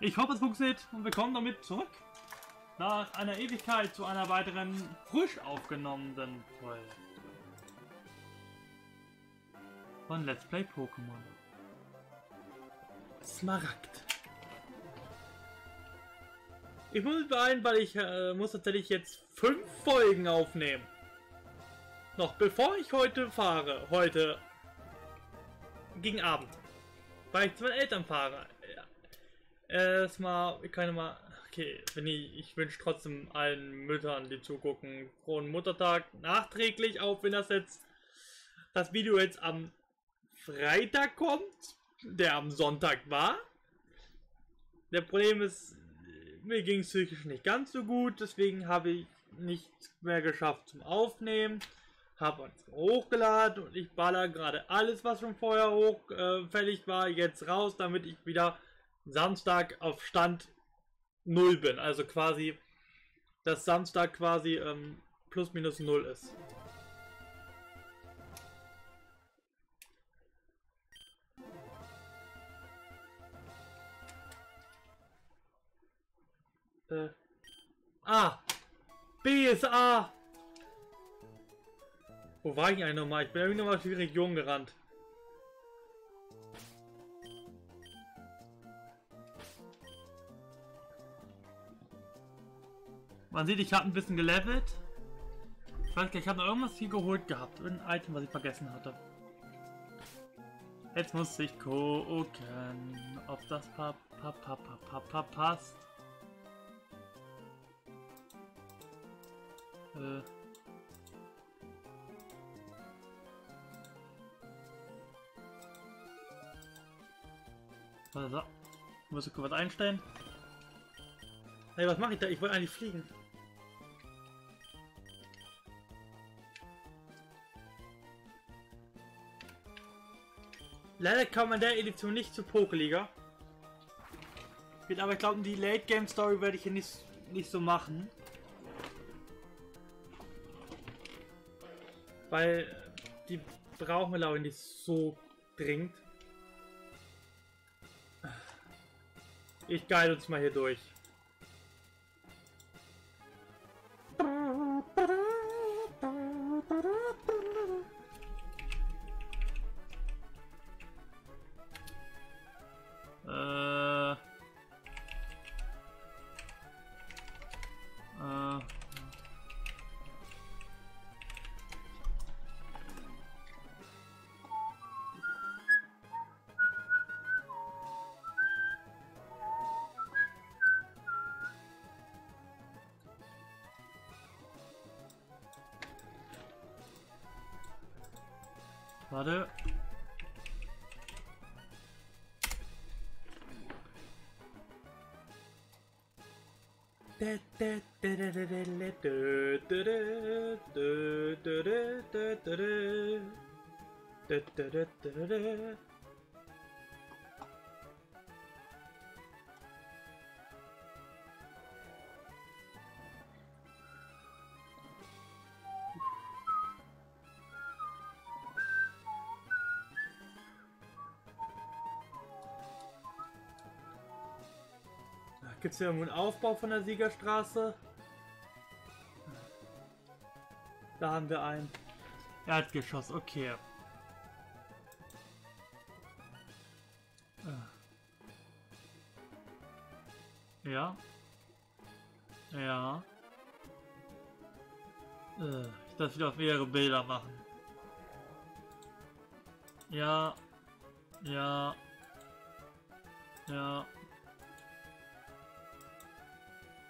Ich hoffe, es funktioniert und wir kommen damit zurück nach einer Ewigkeit zu einer weiteren frisch aufgenommenen Folge von Let's Play Pokémon Smaragd. Ich muss mich beeilen, weil ich muss tatsächlich jetzt 5 Folgen aufnehmen. Noch bevor ich heute fahre, heute gegen Abend, weil ich zu meinen Eltern fahre. Erstmal, ich kann mal, okay, wenn ich wünsche trotzdem allen Müttern, die zugucken, frohen Muttertag nachträglich, auch wenn das jetzt, das Video jetzt am Freitag kommt, der am Sonntag war. Der Problem ist, mir ging es psychisch nicht ganz so gut, deswegen habe ich nichts mehr geschafft zum Aufnehmen, habe uns hochgeladen und ich baller gerade alles, was schon vorher hochfällig war, jetzt raus, damit ich wieder Samstag auf Stand 0 bin, also quasi, dass Samstag quasi plus minus 0 ist. A! B ist A! Wo war ich eigentlich nochmal? Ich bin irgendwie nochmal durch die Region gerannt. Man sieht, ich habe ein bisschen gelevelt. Ich weiß gar nicht, ich habe noch irgendwas hier geholt gehabt. Ein Item, was ich vergessen hatte. Jetzt muss ich gucken, ob das passt. Also, ich muss kurz was einstellen. Hey, was mache ich da? Ich wollte eigentlich fliegen. Leider kam man in der Edition nicht zur Pokéliga. Aber ich glaube, die Late Game Story werde ich hier nicht so machen. Weil die brauchen wir glaube ich nicht so dringend. Ich geil uns mal hier durch. Warte. Gibt es hier irgendwo einen Aufbau von der Siegerstraße? Da haben wir einen. Erdgeschoss, okay. Ja. Ja. Ich darf wieder auf mehrere Bilder machen. Ja. Ja. Ja.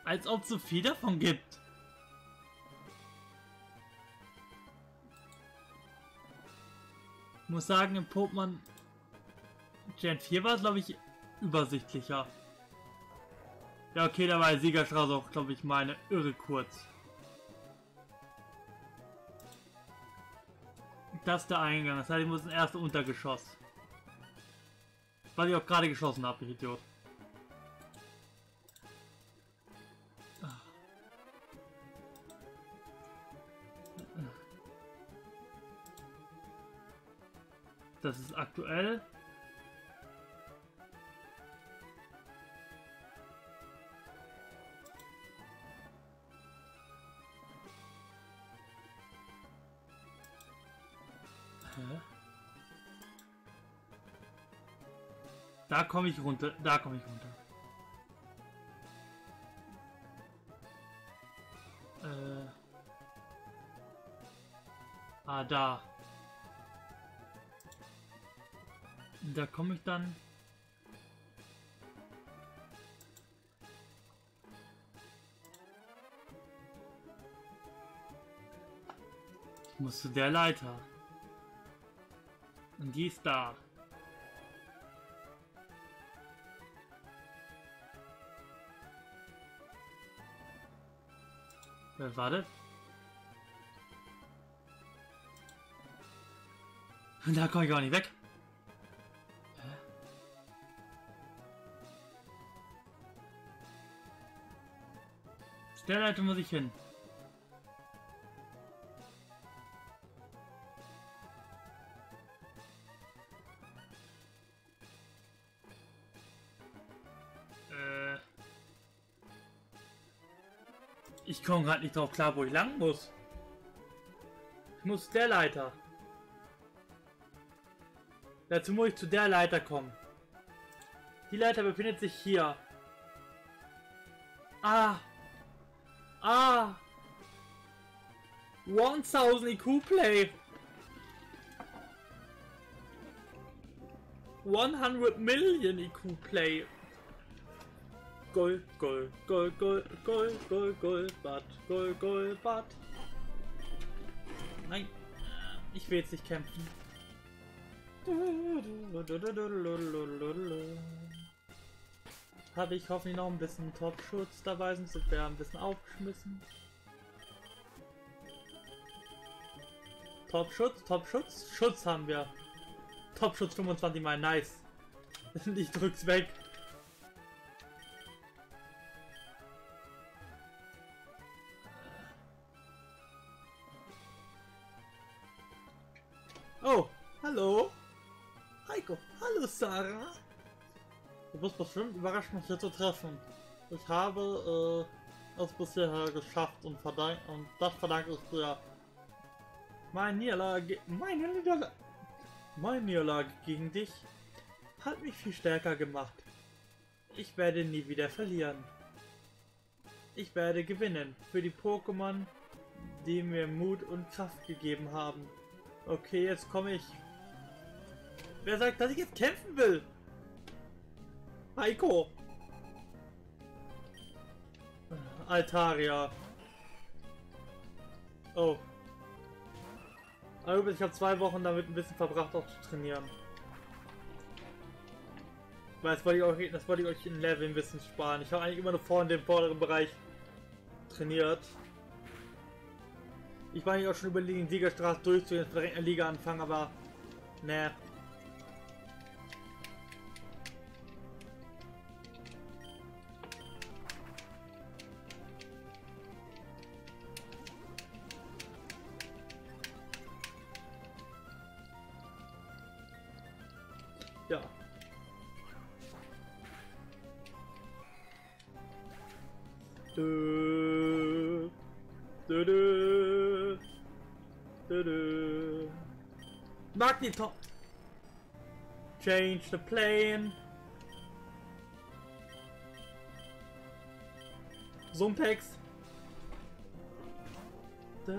Als ob es so viel davon gibt. Ich muss sagen, im Pokémon Gen 4 war es, glaube ich, übersichtlicher. Ja, okay, da war die Siegerstraße auch, glaube ich, meine irre kurz. Das ist der Eingang. Das heißt, ich muss ins erste Untergeschoss. Weil ich auch gerade geschossen habe, ich Idiot. Das ist aktuell. Da komme ich runter, da komme ich runter. Da. Da komme ich dann. Ich muss zu der Leiter. Und die ist da. Wer war das? Und da komme ich auch nicht weg. Zu der Leiter muss ich hin. Ich komme gerade nicht drauf klar, wo ich lang muss. Ich muss der Leiter. Dazu muss ich zu der Leiter kommen. Die Leiter befindet sich hier. Ah! Ah! 1000 IQ Play! 100 Million IQ Play! Goal, goal, goal, goal, goal, goal, goal, Bad, goal, goal, Bad. Nein, ich will jetzt nicht kämpfen. Habe ich hoffentlich noch ein bisschen Topschutz dabei, sonst wäre ein bisschen aufgeschmissen. Topschutz, Topschutz, Schutz haben wir. Topschutz 25 mal, nice. Ich drück's weg. Oh, hallo. Heiko, hallo Sarah. Du wirst bestimmt überrascht, mich hier zu treffen. Ich habe es bisher geschafft und, das verdanke ich dir. Meine Niederlage gegen dich hat mich viel stärker gemacht. Ich werde nie wieder verlieren. Ich werde gewinnen für die Pokémon, die mir Mut und Kraft gegeben haben. Okay, jetzt komme ich. Wer sagt, dass ich jetzt kämpfen will? Heiko! Altaria. Oh. Aber ich habe 2 Wochen damit ein bisschen verbracht, auch zu trainieren. Weil das wollte ich euch in Level ein bisschen sparen. Ich habe eigentlich immer nur vorne im vorderen Bereich trainiert. Ich war nicht auch schon überlegen, Siegerstraße durchzugehen, jetzt direkt eine Liga anfangen, aber ne. Ja. Magneton! Change the plane! Sumpex! Ey,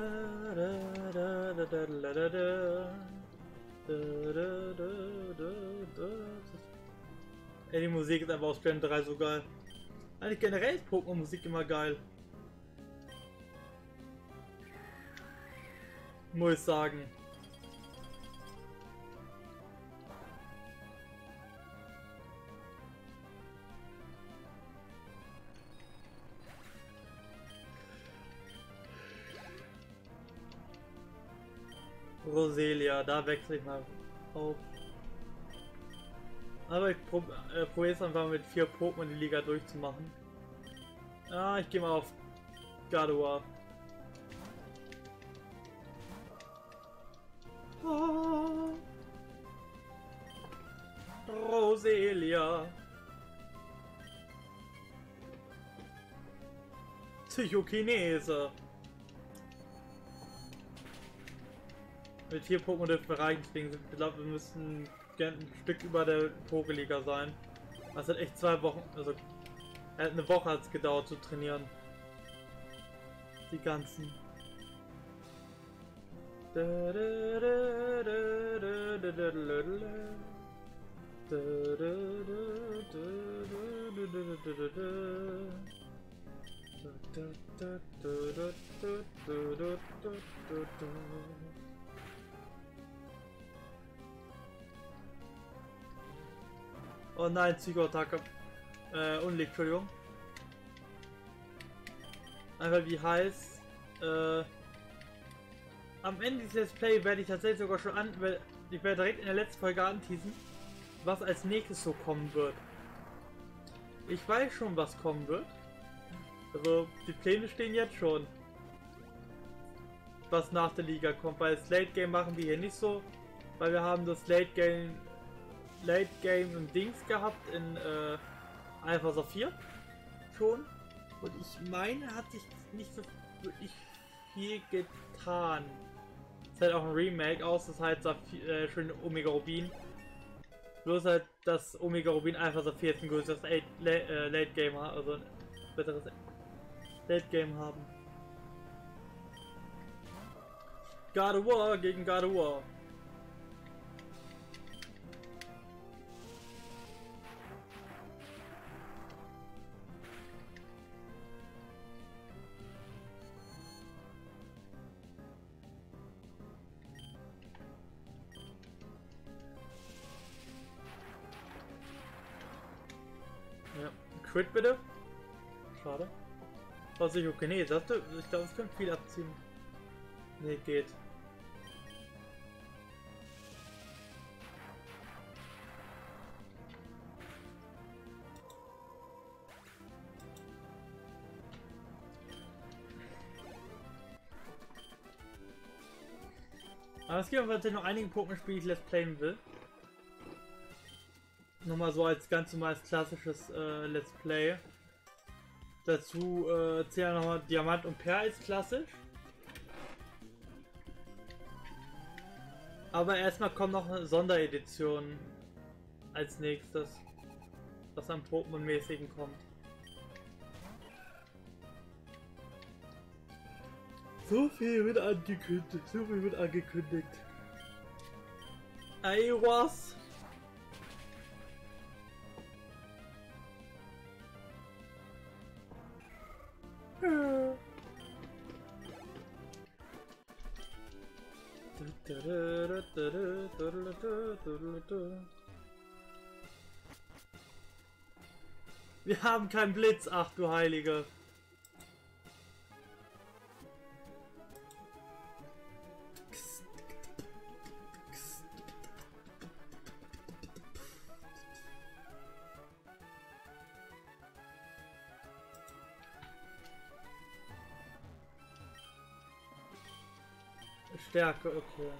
die Musik ist aber aus Gen 3 so geil. Eigentlich generell ist Pokémon-Musik immer geil. Muss ich sagen. Roselia, da wechsle ich mal auf. Aber ich probiere es einfach mit 4 Pokémon die Liga durchzumachen. Ah, ich gehe mal auf Gadua. Ah. Roselia. Psychokinese. Mit 4 Pokémon dürfen wir reichen, deswegen sind wir, glaube ich, wir müssen ein Stück über der Pokéliga sein. Das hat echt 2 Wochen, also eine Woche hat es gedauert zu trainieren. Die ganzen. Oh nein, Psycho-Attacke. Unlicht, Entschuldigung. Einfach wie heiß. Am Ende dieses Let's Play werde ich tatsächlich sogar schon an... Ich werde direkt in der letzten Folge anteasen, was als nächstes so kommen wird. Ich weiß schon, was kommen wird. Also, die Pläne stehen jetzt schon. Was nach der Liga kommt, weil das Late Game machen wir hier nicht so. Weil wir haben das Late Game und Dings gehabt in Alpha Saphir schon. Und ich meine, hat sich nicht so wirklich viel getan. Ist halt auch ein Remake aus, das heißt schön Omega Rubin. Bloß halt, dass Omega Rubin Alpha Saphir jetzt ein größeres Late Game hat, also ein besseres Late Game haben. Gardevoir gegen Gadua. Ja, Crit bitte. Schade. Was Psychokinese, okay, nee, ich glaube, es könnte viel abziehen. Nee, geht. Aber es gibt aber tatsächlich noch einige Pokémon-Spiele, die ich Let's Playen will. Nochmal so als ganz normales klassisches Let's Play. Dazu zählen nochmal Diamant und Pearl als klassisch. Aber erstmal kommt noch eine Sonderedition als nächstes, was am Pokémon-mäßigen kommt. So viel wird angekündigt. Aiwas! Wir haben keinen Blitz, ach du Heilige. Stärke, okay.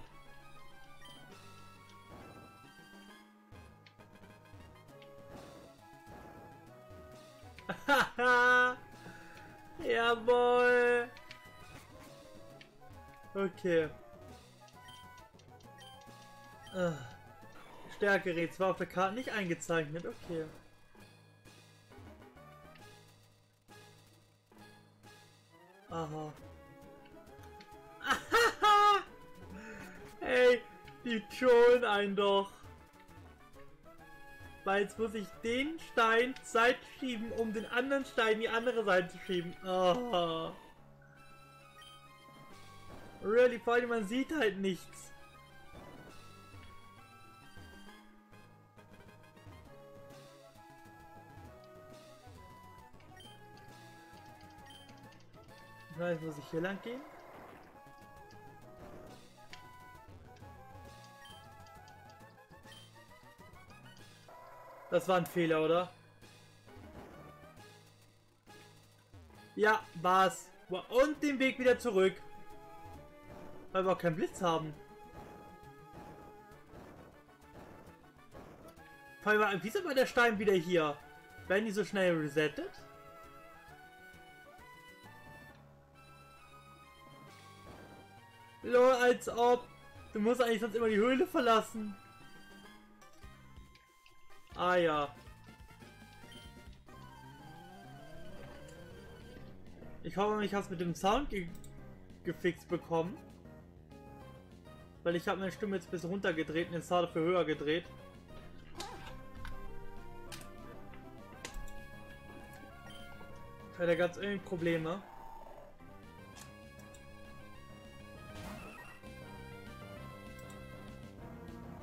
Haha! Jawohl! Okay. Stärke war auf der Karte nicht eingezeichnet, okay. Aha. Hey, die trollen einen doch. Weil jetzt muss ich den Stein zur Seite schieben, um den anderen Stein die andere Seite zu schieben. Oh. Really, vor allem man sieht halt nichts. Ich weiß, muss ich hier lang gehen? Das war ein Fehler, oder? Ja, war's. Und den Weg wieder zurück. Weil wir auch keinen Blitz haben. Vor allem, wieso war der Stein wieder hier? Werden die so schnell resettet? Lol, als ob. Du musst eigentlich sonst immer die Höhle verlassen. Ah ja. Ich hoffe, ich habe es mit dem Sound gefixt bekommen. Weil ich habe meine Stimme jetzt ein bisschen runtergedreht und den Sound dafür höher gedreht. Ich hatte ganz irgendein Probleme.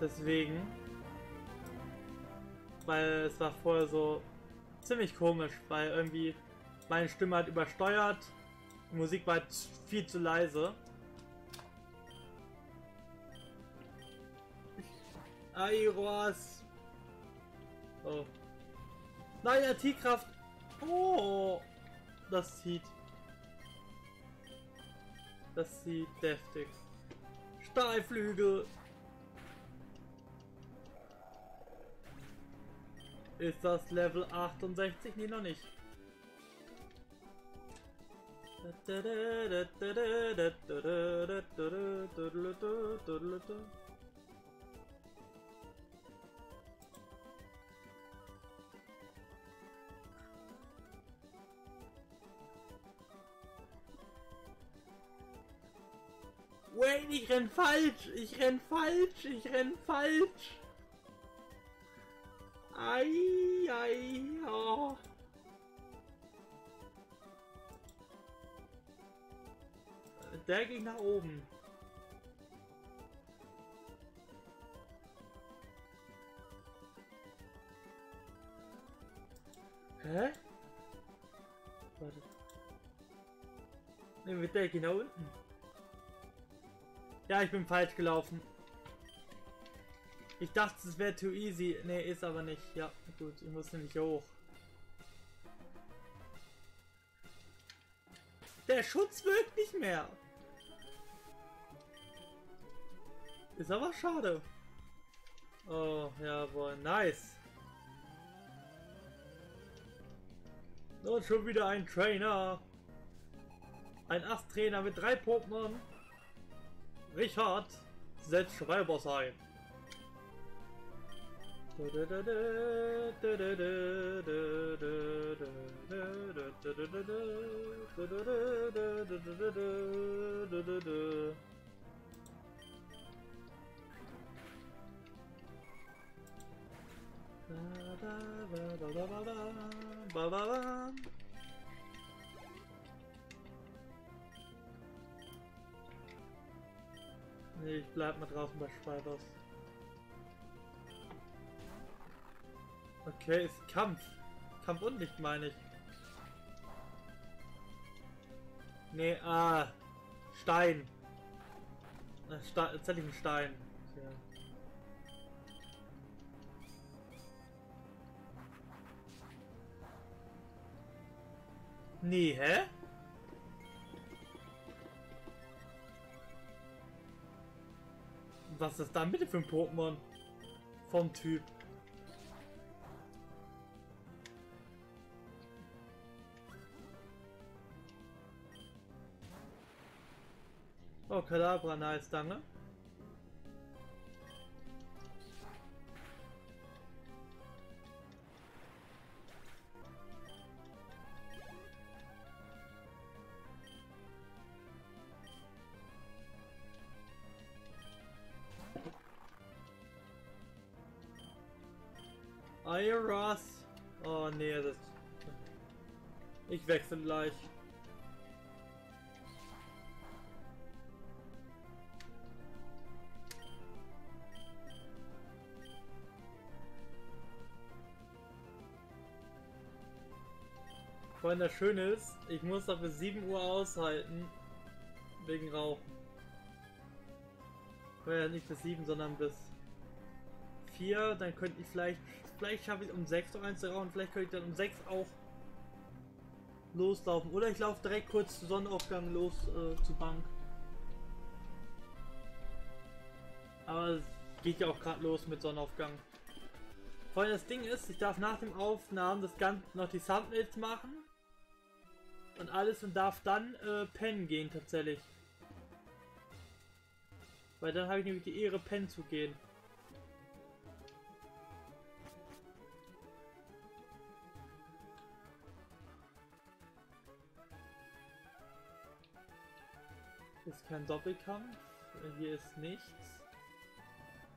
Deswegen. Weil es war vorher so ziemlich komisch, weil irgendwie meine Stimme hat übersteuert, die Musik war viel zu leise. Airos! Oh. Nein, der T-Kraft! Oh! Das zieht. Das zieht deftig. Stahlflügel! Ist das Level 68? Nee, noch nicht. Wait, ich renn falsch! Ich renn falsch! Ich renn falsch! Ai, ai, oh. Der ging nach oben. Hä? Warte. Ne, mit der ging nach unten. Ja, ich bin falsch gelaufen. Ich dachte, es wäre too easy. Ne, ist aber nicht. Ja, gut, ich muss nämlich hoch. Der Schutz wirkt nicht mehr. Ist aber schade. Oh, jawohl, nice. Und schon wieder ein Trainer. Ein Ast-Trainer mit 3 Pokémon. Richard, setzt Schreibers ein. Nee, ich bleib mal draußen bei Schreibers. Okay, ist Kampf. Kampf und Licht, meine ich. Nee, ah. Stein. Jetzt hätte ich einen Stein. Okay. Nee, hä? Was ist das dann bitte für ein Pokémon? Vom Typ. Oh, Kadabra, nice, danke. Iras. Oh, nee, das... Ich wechsle gleich. Weil das Schöne ist, ich muss dafür 7 Uhr aushalten, wegen Rauchen. Weil ja nicht bis 7, sondern bis 4, dann könnte ich vielleicht schaffe ich es um 6 noch einzurauchen, vielleicht könnte ich dann um 6 auch loslaufen. Oder ich laufe direkt kurz zu Sonnenaufgang los zur Bank. Aber es geht ja auch gerade los mit Sonnenaufgang. Vor allem das Ding ist, ich darf nach dem Aufnahmen das Ganze noch die Thumbnails machen. Und alles und darf dann pennen gehen tatsächlich. Weil dann habe ich nämlich die Ehre, pennen zu gehen. Hier ist kein Doppelkampf. Hier ist nichts.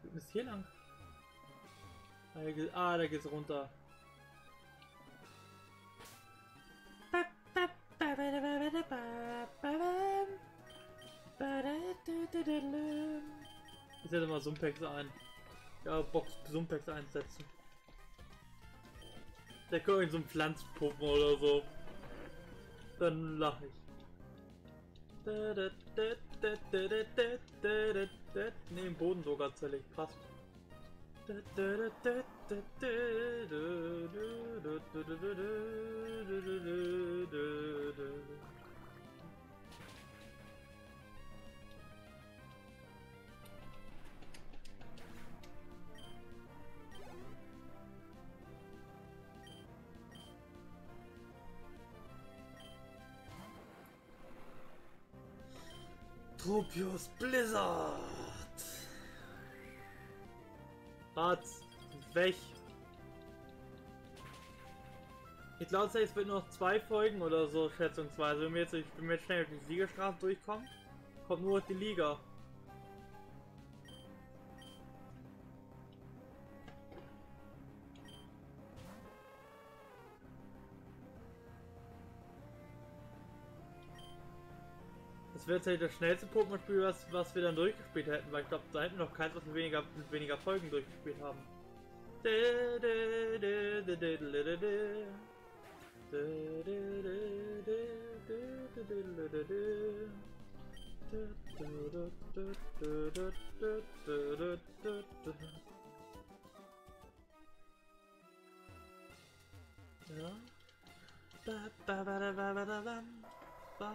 Wir müssen hier lang. Ah, da geht's runter. Ich setze mal Sumpex ein. Ja, Box Sumpex einsetzen. Der kommt in so einen Pflanzpuppen oder so. Dann lache ich. Ne, den Boden sogar zerlegt. Passt. Tropius Blizzard! Ratz, weg! Ich glaube, es wird noch 2 Folgen oder so, schätzungsweise. Wenn wir jetzt, ich bin mir jetzt schnell durch die Siegerstraße durchkommen, kommt nur die Liga. Das wäre tatsächlich das schnellste Pokémon-Spiel, was wir dann durchgespielt hätten, weil ich glaube, da hätten wir noch keins, was wir mit weniger Folgen durchgespielt haben. Ja.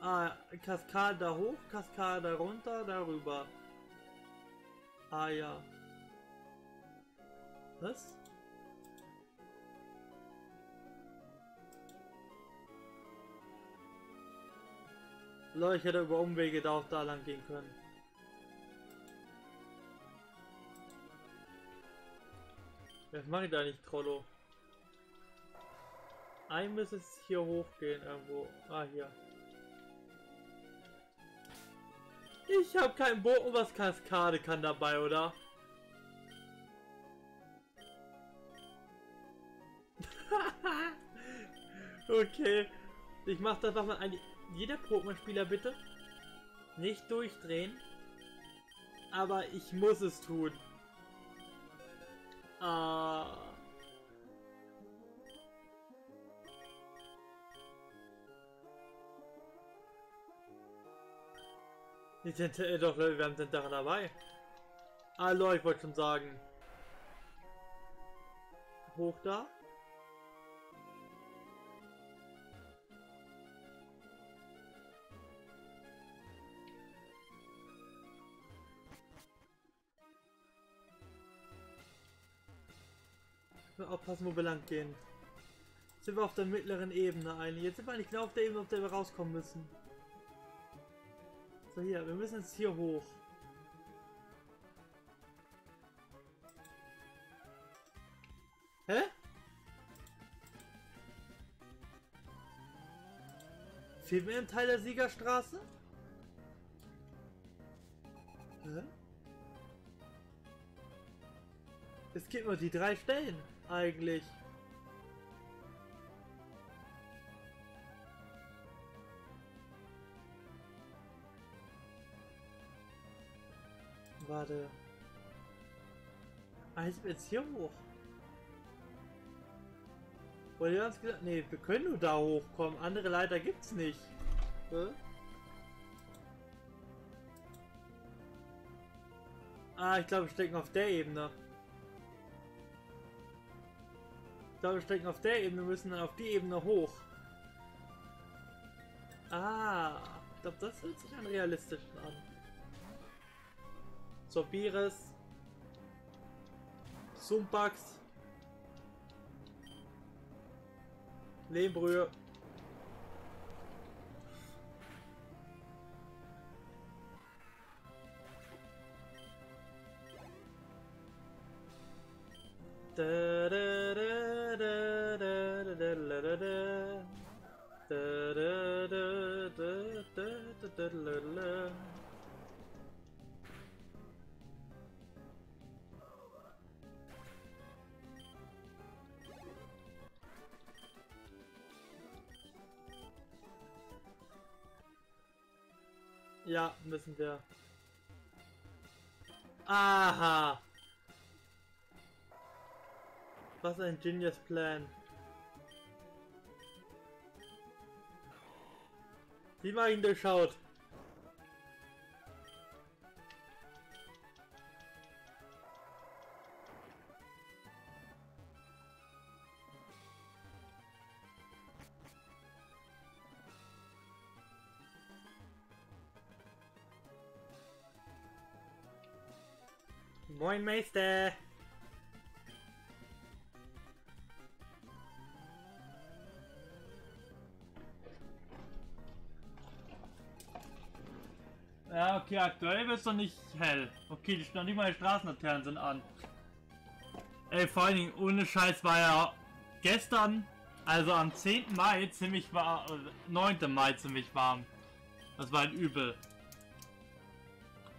Ah, Kaskade da hoch, Kaskade da runter, darüber. Ah ja. Was? Leute, ich hätte über Umwege da auch da lang gehen können. Was mache ich da nicht, Trollo? Ein müsste es hier hochgehen irgendwo. Ah, hier. Ich hab keinen Bogen, was Kaskade kann dabei, oder? Okay. Ich mach das nochmal an. Jeder Pokémon-Spieler bitte nicht durchdrehen. Aber ich muss es tun. Ah. Doch, wir haben den Tag dabei. Hallo, ich wollte schon sagen. Hoch da. Ich will aufpassen, wo wir lang gehen. Jetzt sind wir auf der mittleren Ebene eigentlich. Jetzt sind wir nicht genau auf der Ebene, auf der wir rauskommen müssen. So, hier, wir müssen jetzt hier hoch. Hä? Fehlt mir ein Teil der Siegerstraße? Hä? Es gibt nur die 3 Stellen, eigentlich. Warte. Ah, jetzt bin ich hier hoch. Oder wir haben es gesagt, nee, wir können nur da hochkommen. Andere Leiter gibt's nicht. Hä? Ah, ich glaube, wir stecken auf der Ebene. Ich glaube, wir stecken auf der Ebene, müssen dann auf die Ebene hoch. Ah, ich glaube, das hört sich am realistischen an. Sorbiris, Sumpacks, Lehmbrühe. Ja, müssen wir. Aha! Was ein genius Plan. Wie man ihn durchschaut. Moin Meister! Ja, okay, aktuell wird es doch nicht hell. Okay, die noch nicht mal die Straßenlaternen sind an. Ey, vor allen Dingen, ohne Scheiß war ja gestern, also am 10. Mai, ziemlich warm, 9. Mai ziemlich warm. Das war ein Übel.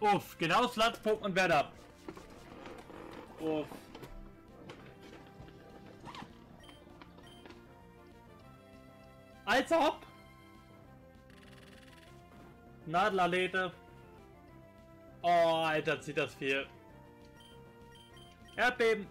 Uff, genau das Land Pokémon Wetter. Uff. Also hopp! Nadelalete. Oh, Alter, zieht das viel. Erdbeben.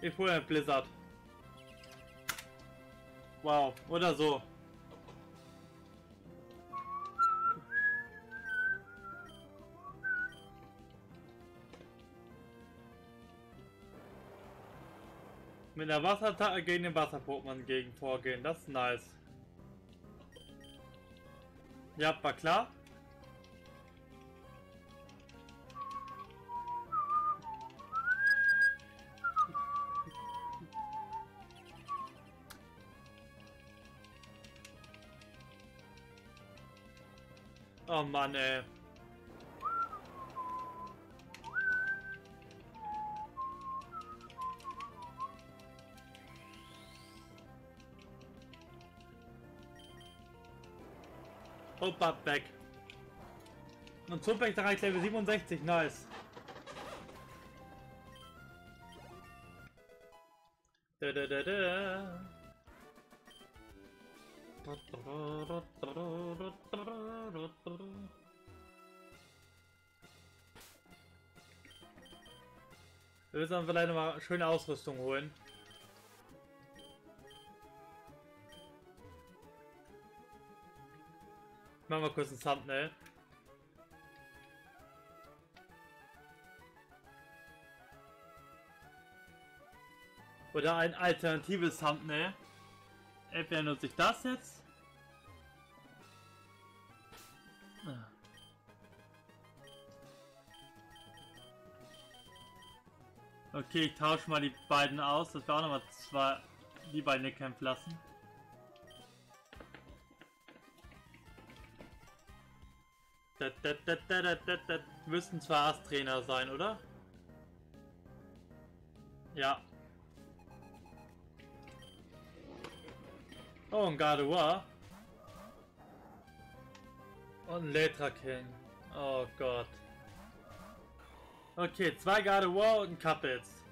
Ich hole ein Blizzard. Wow, oder so. Mit der Wasserattacke gegen den Wasser-Pokémon gegen vorgehen, das ist nice. Ja, war klar. Oh Mann, ey. Opa, weg. Und Sumpex erreicht Level 67, nice. Da, da, da, da. Wir müssen dann vielleicht nochmal schöne Ausrüstung holen. Machen wir kurz ein Thumbnail. Oder ein alternatives Thumbnail. Entweder nutze ich das jetzt. Okay, ich tausche mal die beiden aus, dass wir auch nochmal zwei die beiden kämpfen lassen. Müssten zwar Ass-Trainer sein, oder? Ja. Oh, ein Gardevoir. Und ein Letra King. Oh Gott. Okay, zwei Gardevoir und ein Kappels.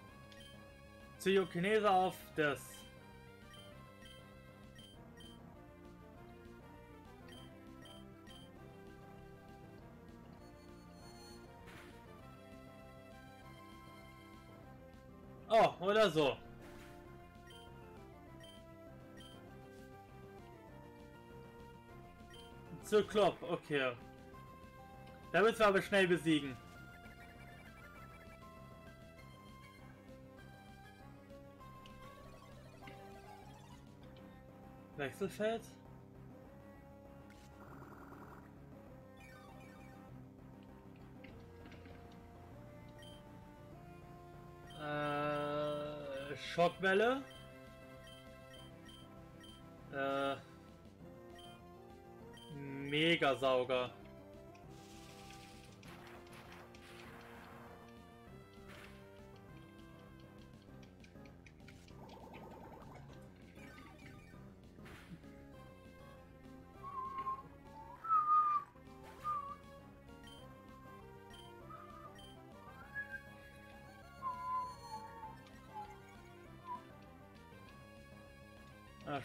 Zyoknese auf das. Oh, oder so. Zyklop, okay. Da müssen wir aber schnell besiegen. Wechselfeld? Schockwelle. Megasauger.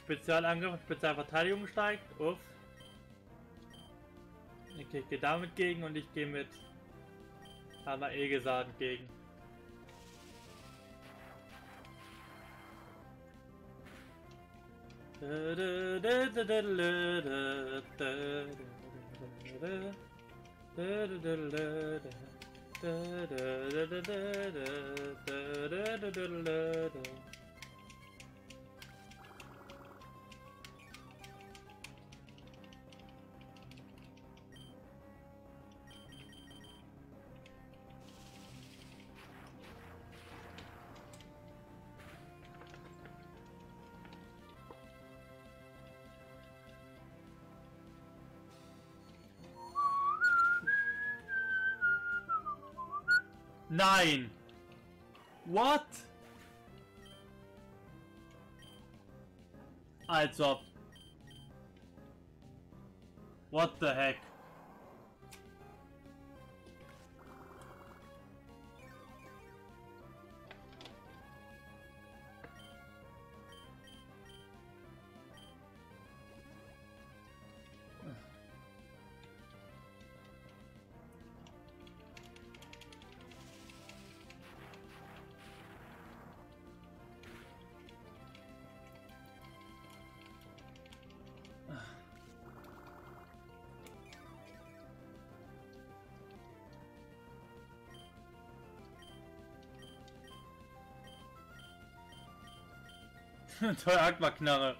Spezialangriff, Spezialverteidigung steigt. Uff. Okay, ich gehe damit gegen und ich gehe mit einmal Egesaat gegen. Nein! What? Also. What the heck? Tolle Aquaknarre.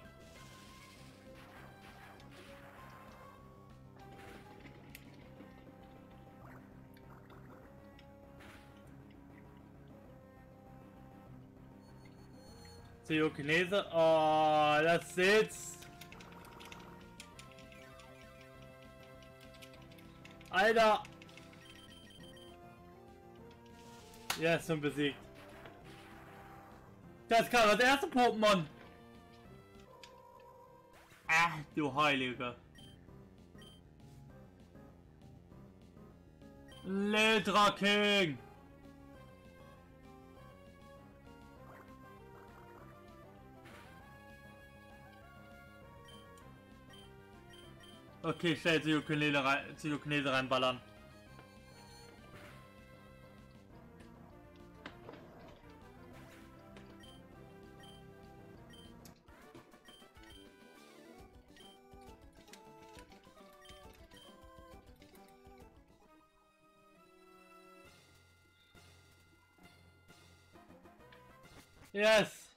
Zyoknese. Oh, das sitzt. Alter. Ja, ist schon besiegt. Das kann das erste Pokémon. Ach, du Heiliger. Ledra King. Okay, schnell Zyoknese reinballern. Yes!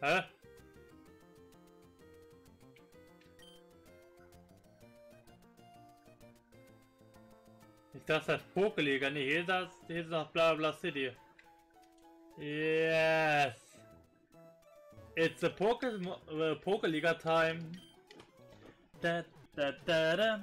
Hä? Ich dachte, das Pokéliga, nee, hier ist das Blabla City. Yes! It's a Pokéliga time. Da, da, da, da.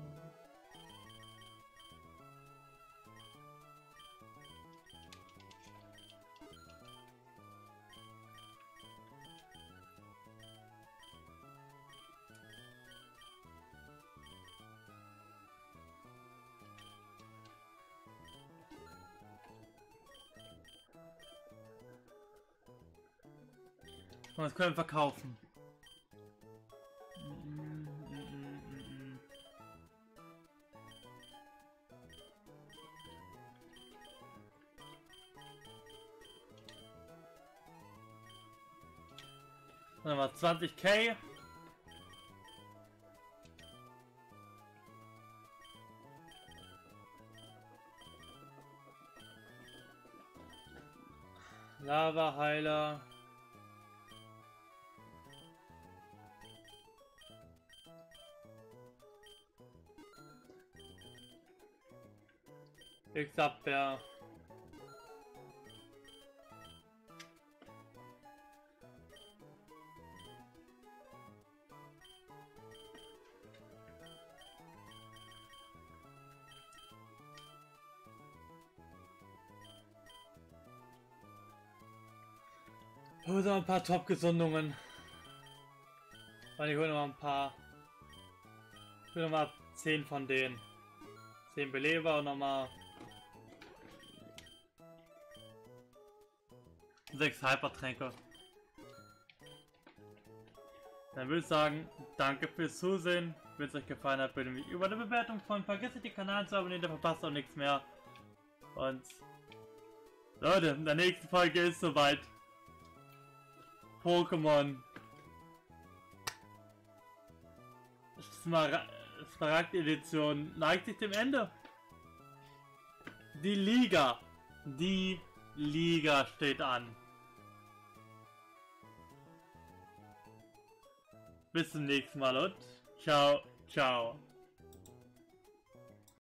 Das können wir verkaufen. Dann haben wir 20.000. Lava heiler. X-Abwehr. Hol noch ein paar Topgesundungen. Und ich hole noch ein paar. Ich hole noch mal 10 von denen. 10 Beleber und nochmal 6 Hyper-Tränke. Dann würde ich sagen, danke fürs Zusehen. Wenn es euch gefallen hat, bitte mich über eine Bewertung von. Vergesst nicht, den Kanal zu abonnieren, da verpasst auch nichts mehr. Und Leute, in der nächsten Folge ist soweit. Pokémon Smaragd Edition neigt sich dem Ende. Die Liga steht an. Bis zum nächsten Mal und ciao, ciao.